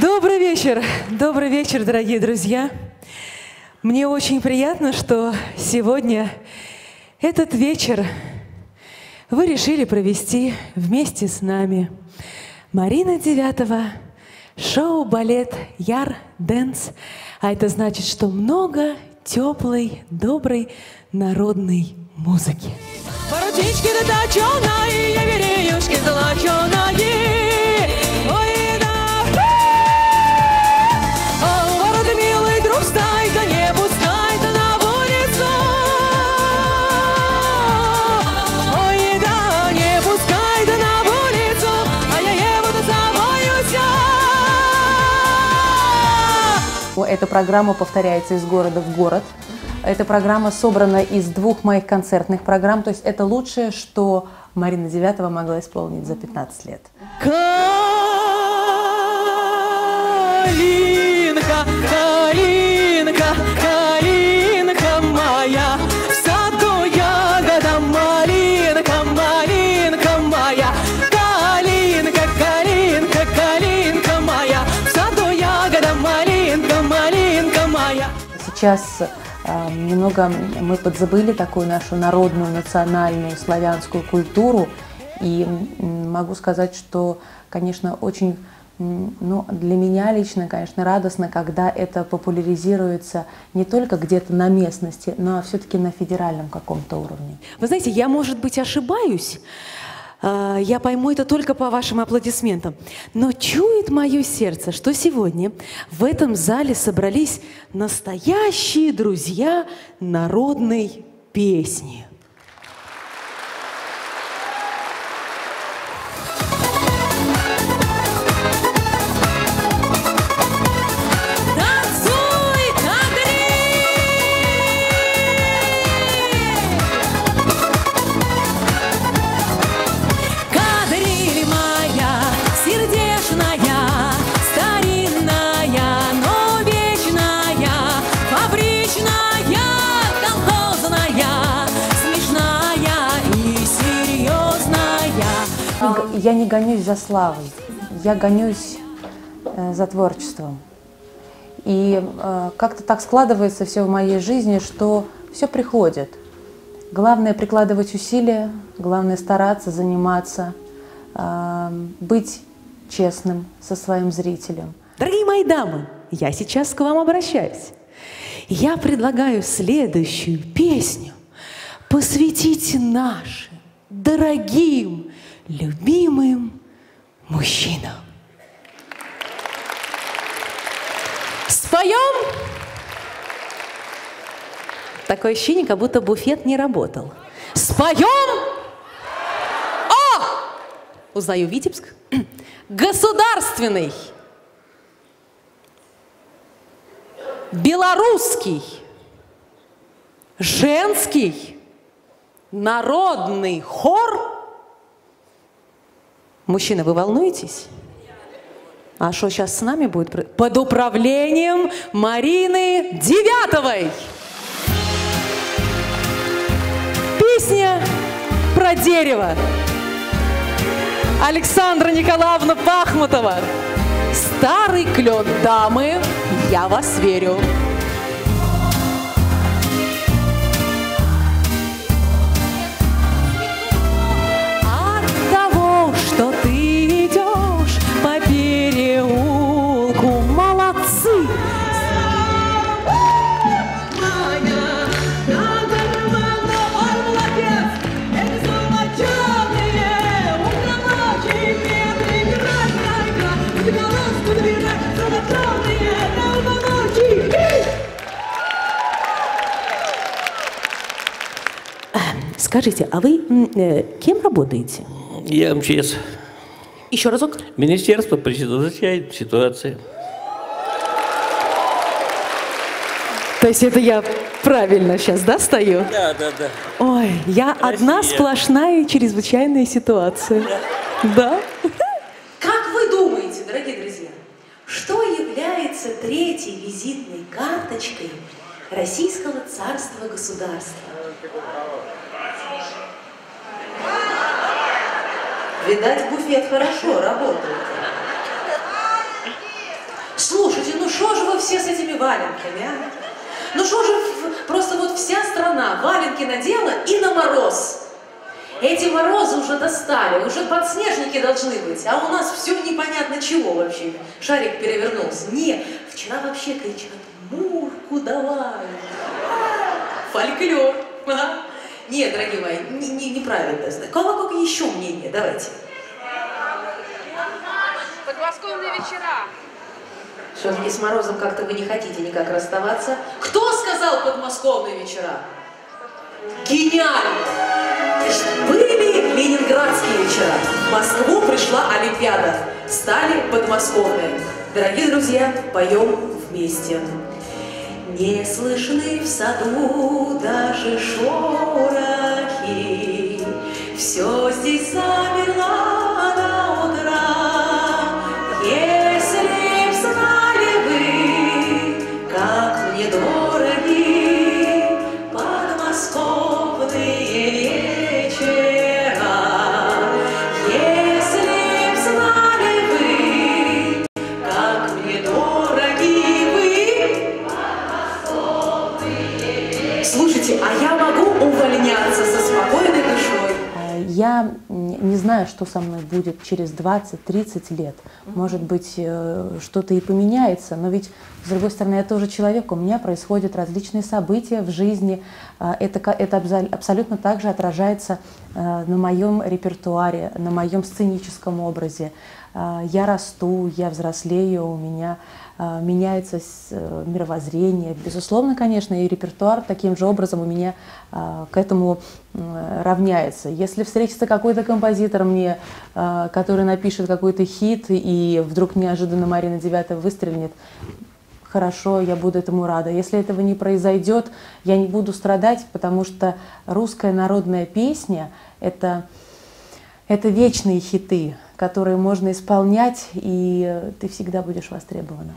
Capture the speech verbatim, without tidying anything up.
Добрый вечер, добрый вечер, дорогие друзья. Мне очень приятно, что сегодня этот вечер вы решили провести вместе с нами. Марина Девятова, шоу-балет «Яр-Дэнс». А это значит, что много теплой, доброй народной музыки. Поручички наточеные, вереюшки золоченые. Ой, да! О, ворота милый, друг, стайка, не пустайка на улицу. Ой, да, не пускай-то на улицу, а я его за собою вся. Эта программа повторяется из города в город. Эта программа собрана из двух моих концертных программ, то есть это лучшее, что Марина Девятова могла исполнить за пятнадцать лет. Калинка, калинка, калинка моя, в саду ягода малинка, малинка моя. Калинка, калинка, калинка моя, в саду ягода малинка, малинка моя. Сейчас немного мы подзабыли такую нашу народную, национальную, славянскую культуру. И могу сказать, что, конечно, очень, ну, для меня лично, конечно, радостно, когда это популяризируется не только где-то на местности, но все-таки на федеральном каком-то уровне. Вы знаете, я, может быть, ошибаюсь. Я пойму это только по вашим аплодисментам. Но чует мое сердце, что сегодня в этом зале собрались настоящие друзья народной песни. Я не гонюсь за славой, я гонюсь э, за творчеством. И э, как-то так складывается все в моей жизни, что все приходит. Главное прикладывать усилия, главное стараться, заниматься, э, быть честным со своим зрителем. Дорогие мои дамы, я сейчас к вам обращаюсь. Я предлагаю следующую песню посвятить нашим дорогим, любимым мужчинам. Споем? Такое ощущение, как будто буфет не работал. Споем? О! Узнаю Витебск. Государственный Белорусский Женский народный хор. Мужчина, вы волнуетесь? А что сейчас с нами будет? Под управлением Марины Девятовой. Песня про дерево. Александра Николаевна Пахмутова. Старый клен, дамы, я вас верю. Что ты идешь по переулку, молодцы! Скажите, а вы э, кем работаете? Я эм че эс. Еще разок. Министерство предотвращает ситуации. То есть это я правильно сейчас, да, стою? Да, да, да. Ой, я Россия. Одна сплошная чрезвычайная ситуация. Да. Да? Как вы думаете, дорогие друзья, что является третьей визитной карточкой Российского царства-государства? Видать, буфет хорошо работает. валенками, а? Ну что же, просто вот вся страна валенки надела и на мороз. Эти морозы уже достали, уже подснежники должны быть, а у нас все непонятно чего вообще. Шарик перевернулся. Не, вчера вообще кричат: «Мурку давай!» Фольклор. А? Нет, дорогие мои, не, не, неправильно. Кого как еще мнение? Давайте. Подмосковные вечера. Все-таки с морозом как-то вы не хотите никак расставаться. Кто сказал подмосковные вечера? Гениально! Были ленинградские вечера. В Москву пришла Олимпиада. Стали подмосковные. Дорогие друзья, поем вместе. Не слышны в саду даже шорохи. Все здесь замерло. Я не знаю, что со мной будет через двадцать-тридцать лет. Может быть, что-то и поменяется, но ведь, с другой стороны, я тоже человек, у меня происходят различные события в жизни. Это, это абсолютно так же отражается на моем репертуаре, на моем сценическом образе. Я расту, я взрослею, у меня меняется мировоззрение. Безусловно, конечно, и репертуар таким же образом у меня к этому равняется. Если встретится какой-то композитор мне, который напишет какой-то хит, и вдруг неожиданно Марина Девятова выстрелит, хорошо, я буду этому рада. Если этого не произойдет, я не буду страдать, потому что русская народная песня — это, это вечные хиты, которые можно исполнять, и ты всегда будешь востребована.